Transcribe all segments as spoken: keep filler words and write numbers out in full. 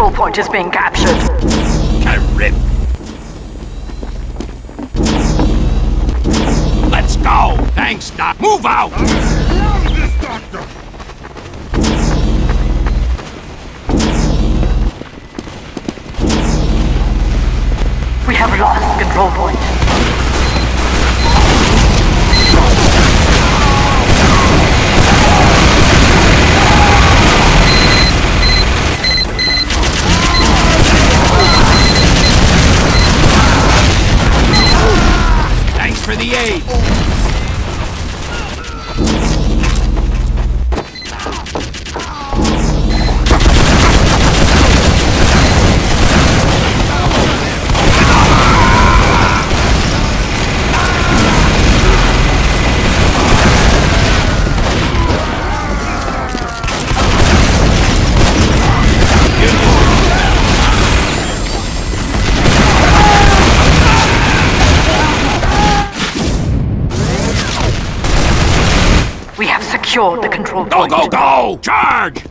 control point is being captured. Terrific. Let's go! Thanks, Doc. Move out! I love this, Doctor! We have lost control point. For the aid. Secure the control point. Go, go, go! Charge!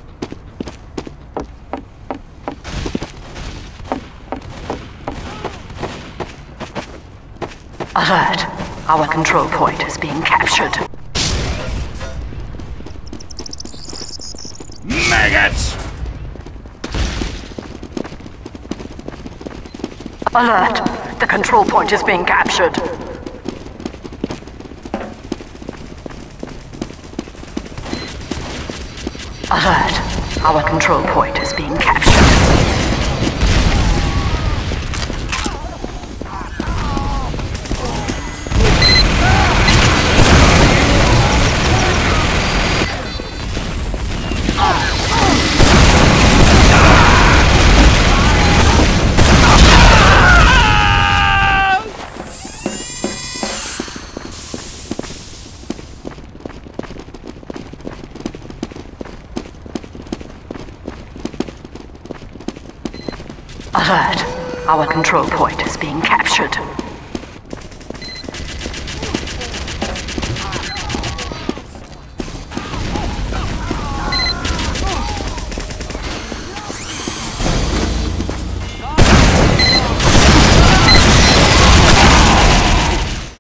Alert. Our control point is being captured. Maggots! Alert. The control point is being captured. Alert! Our control point is being captured. Alert! Our control point is being captured.